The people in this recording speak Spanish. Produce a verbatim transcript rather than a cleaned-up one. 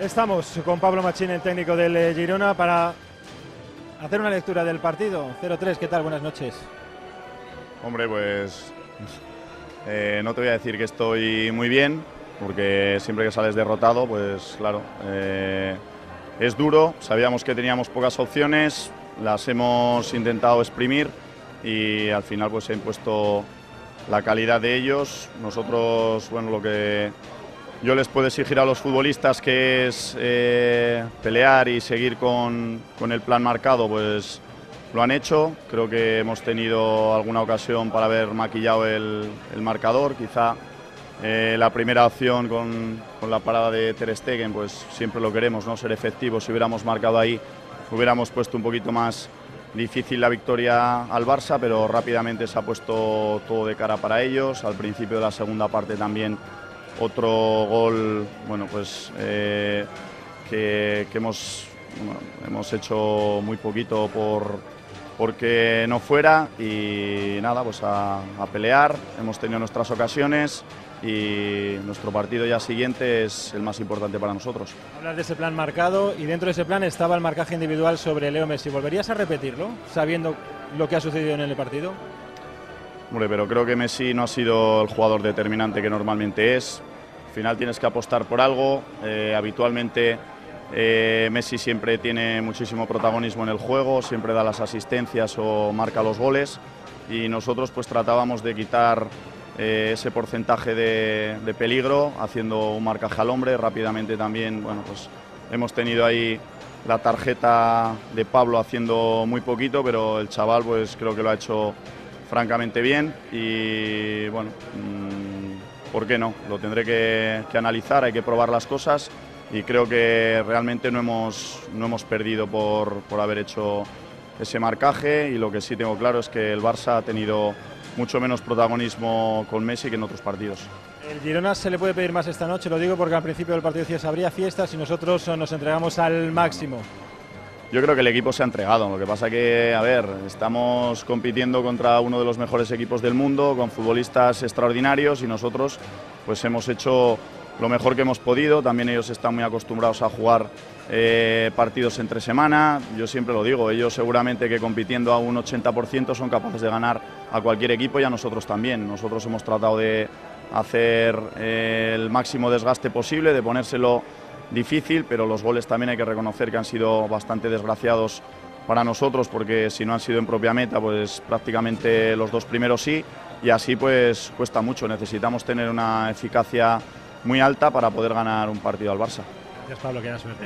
Estamos con Pablo Machín, el técnico del Girona, para hacer una lectura del partido. cero tres, ¿qué tal? Buenas noches. Hombre, pues eh, no te voy a decir que estoy muy bien, porque siempre que sales derrotado, pues claro, eh, es duro. Sabíamos que teníamos pocas opciones, las hemos intentado exprimir y al final pues se ha impuesto la calidad de ellos. Nosotros, bueno, lo que yo les puedo exigir a los futbolistas, que es eh, pelear y seguir con, con el plan marcado, pues lo han hecho. Creo que hemos tenido alguna ocasión para haber maquillado el, el marcador. Quizá eh, la primera opción con, con la parada de Ter Stegen, pues siempre lo queremos, ¿no? Ser efectivos. Si hubiéramos marcado ahí, hubiéramos puesto un poquito más difícil la victoria al Barça, pero rápidamente se ha puesto todo de cara para ellos. Al principio de la segunda parte también otro gol, bueno, pues eh, que, que hemos, bueno, hemos hecho muy poquito por porque no fuera, y nada, pues a, a pelear. Hemos tenido nuestras ocasiones y nuestro partido ya siguiente es el más importante para nosotros. Hablas de ese plan marcado, y dentro de ese plan estaba el marcaje individual sobre Leo Messi. ¿Volverías a repetirlo, sabiendo lo que ha sucedido en el partido? Hombre, pero creo que Messi no ha sido el jugador determinante que normalmente es. Al final tienes que apostar por algo. Eh, habitualmente eh, Messi siempre tiene muchísimo protagonismo en el juego, siempre da las asistencias o marca los goles, y nosotros pues tratábamos de quitar Eh, ese porcentaje de, de peligro, haciendo un marcaje al hombre. Rápidamente también, bueno, pues hemos tenido ahí la tarjeta de Pablo haciendo muy poquito, pero el chaval pues creo que lo ha hecho francamente bien, y bueno, mmm, ¿por qué no? Lo tendré que, que analizar, hay que probar las cosas, y creo que realmente no hemos, no hemos perdido por, por haber hecho ese marcaje. Y lo que sí tengo claro es que el Barça ha tenido mucho menos protagonismo con Messi que en otros partidos. ¿El Girona se le puede pedir más esta noche? Lo digo porque al principio del partido decías, habría fiestas y nosotros nos entregamos al máximo. Yo creo que el equipo se ha entregado. Lo que pasa que, a ver, estamos compitiendo contra uno de los mejores equipos del mundo, con futbolistas extraordinarios, y nosotros pues hemos hecho lo mejor que hemos podido. También ellos están muy acostumbrados a jugar eh, partidos entre semana. Yo siempre lo digo, ellos seguramente que compitiendo a un ochenta por ciento son capaces de ganar a cualquier equipo, y a nosotros también. Nosotros hemos tratado de hacer eh, el máximo desgaste posible, de ponérselo difícil, pero los goles también hay que reconocer que han sido bastante desgraciados para nosotros, porque si no han sido en propia meta, pues prácticamente los dos primeros sí, y así pues cuesta mucho. Necesitamos tener una eficacia muy alta para poder ganar un partido al Barça. Gracias, Pablo, que da suerte.